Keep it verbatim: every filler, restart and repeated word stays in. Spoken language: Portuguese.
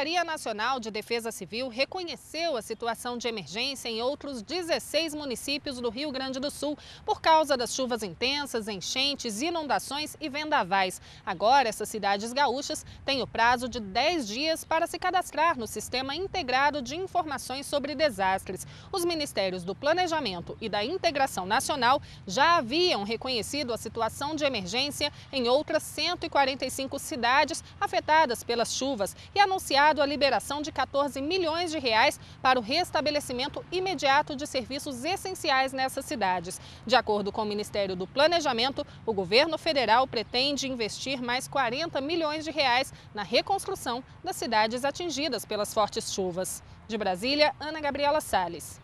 Secretaria Nacional de Defesa Civil reconheceu a situação de emergência em outros dezesseis municípios do Rio Grande do Sul por causa das chuvas intensas, enchentes, inundações e vendavais. Agora, essas cidades gaúchas têm o prazo de dez dias para se cadastrar no Sistema Integrado de Informações sobre Desastres. Os Ministérios do Planejamento e da Integração Nacional já haviam reconhecido a situação de emergência em outras cento e quarenta e cinco cidades afetadas pelas chuvas e anunciado a liberação de quatorze milhões de reais para o restabelecimento imediato de serviços essenciais nessas cidades. De acordo com o Ministério do Planejamento, o governo federal pretende investir mais quarenta milhões de reais na reconstrução das cidades atingidas pelas fortes chuvas. De Brasília, Ana Gabriela Salles.